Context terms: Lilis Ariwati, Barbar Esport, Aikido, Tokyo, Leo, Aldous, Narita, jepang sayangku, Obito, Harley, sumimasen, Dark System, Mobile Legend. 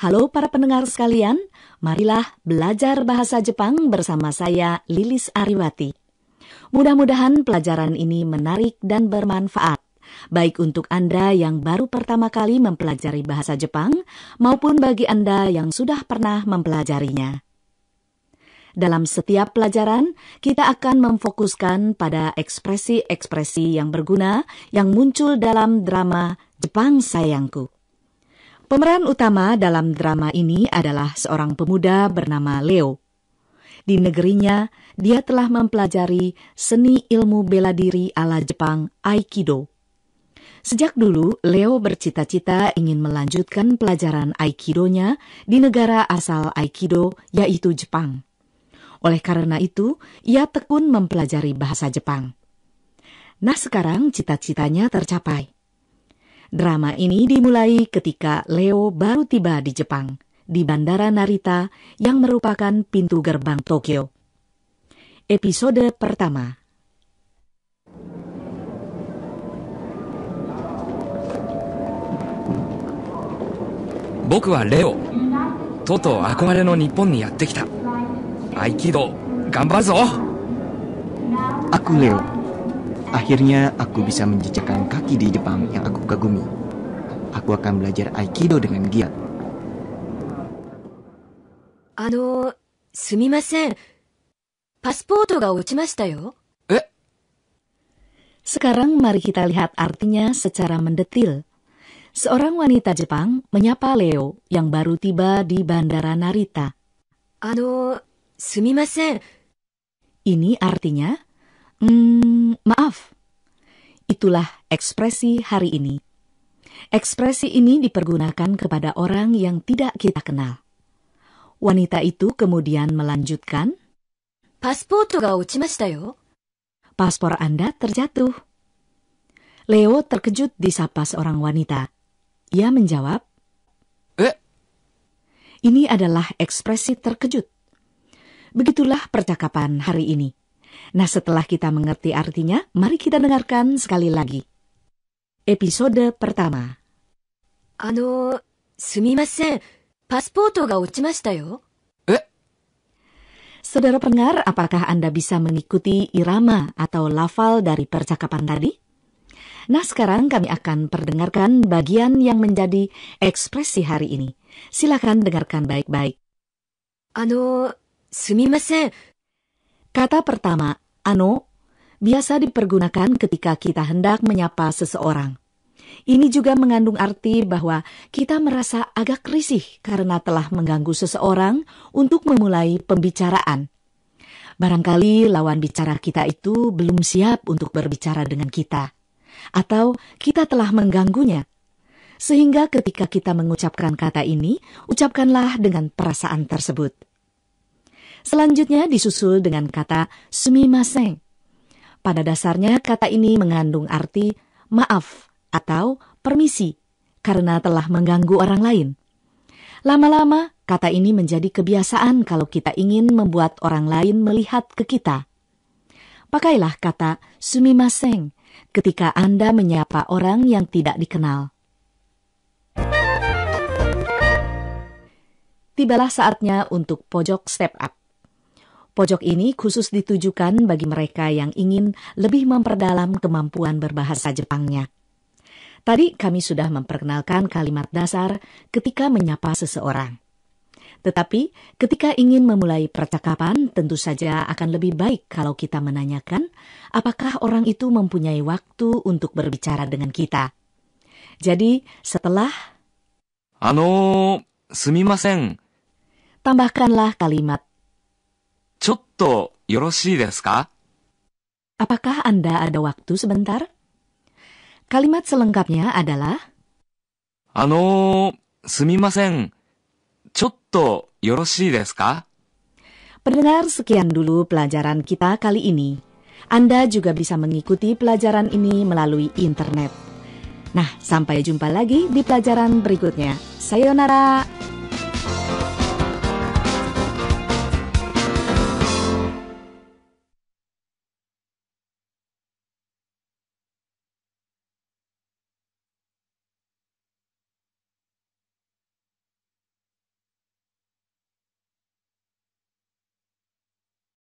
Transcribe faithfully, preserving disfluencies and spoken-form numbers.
Halo para pendengar sekalian, marilah belajar bahasa Jepang bersama saya Lilis Ariwati. Mudah-mudahan pelajaran ini menarik dan bermanfaat, baik untuk Anda yang baru pertama kali mempelajari bahasa Jepang maupun bagi Anda yang sudah pernah mempelajarinya. Dalam setiap pelajaran, kita akan memfokuskan pada ekspresi-ekspresi yang berguna yang muncul dalam drama Jepang Sayangku. Pemeran utama dalam drama ini adalah seorang pemuda bernama Leo. Di negerinya, dia telah mempelajari seni ilmu bela diri ala Jepang Aikido. Sejak dulu, Leo bercita-cita ingin melanjutkan pelajaran Aikidonya di negara asal Aikido, yaitu Jepang. Oleh karena itu, ia tekun mempelajari bahasa Jepang. Nah, sekarang cita-citanya tercapai. Drama ini dimulai ketika Leo baru tiba di Jepang, di Bandara Narita yang merupakan pintu gerbang Tokyo. Episode pertama. Boku wa Leo. Toto akomare no Nippon ni yatte kita. Aikido, ganbazo. Aku Leo. Akhirnya aku bisa menjejakkan kaki di Jepang yang aku kagumi. Aku akan belajar Aikido dengan giat. Ano, sumimasen. Pasporto ga ochimashita yo. Eh? Sekarang mari kita lihat artinya secara mendetil. Seorang wanita Jepang menyapa Leo yang baru tiba di Bandara Narita. Ano, sumimasen. Ini artinya, hmm, maaf. Itulah ekspresi hari ini. Ekspresi ini dipergunakan kepada orang yang tidak kita kenal. Wanita itu kemudian melanjutkan, Pasporto ga ochimashita yo. Paspor Anda terjatuh. Leo terkejut disapa seorang wanita. Ia menjawab, eh? Ini adalah ekspresi terkejut. Begitulah percakapan hari ini. Nah, setelah kita mengerti artinya, mari kita dengarkan sekali lagi. Episode pertama. Ano, sumimasen. Pasporto ga ochimashita yo. Eh? Saudara pendengar, apakah Anda bisa mengikuti irama atau lafal dari percakapan tadi? Nah, sekarang kami akan perdengarkan bagian yang menjadi ekspresi hari ini. Silakan dengarkan baik-baik. Ano, sumimasen. Kata pertama, ano, biasa dipergunakan ketika kita hendak menyapa seseorang. Ini juga mengandung arti bahwa kita merasa agak risih karena telah mengganggu seseorang untuk memulai pembicaraan. Barangkali lawan bicara kita itu belum siap untuk berbicara dengan kita. Atau kita telah mengganggunya. Sehingga ketika kita mengucapkan kata ini, ucapkanlah dengan perasaan tersebut. Selanjutnya disusul dengan kata sumimasen. Pada dasarnya kata ini mengandung arti maaf atau permisi karena telah mengganggu orang lain. Lama-lama kata ini menjadi kebiasaan kalau kita ingin membuat orang lain melihat ke kita. Pakailah kata sumimasen ketika Anda menyapa orang yang tidak dikenal. Tibalah saatnya untuk pojok step up. Pojok ini khusus ditujukan bagi mereka yang ingin lebih memperdalam kemampuan berbahasa Jepangnya. Tadi kami sudah memperkenalkan kalimat dasar ketika menyapa seseorang. Tetapi ketika ingin memulai percakapan, tentu saja akan lebih baik kalau kita menanyakan apakah orang itu mempunyai waktu untuk berbicara dengan kita. Jadi setelah ano, sumimasen, tambahkanlah kalimat chotto yoroshii desu ka? Apakah Anda ada waktu sebentar? Kalimat selengkapnya adalah ano, sumimasen. Chotto yoroshii desu ka? Pendengar, sekian dulu pelajaran kita kali ini. Anda juga bisa mengikuti pelajaran ini melalui internet. Nah, sampai jumpa lagi di pelajaran berikutnya. Sayonara!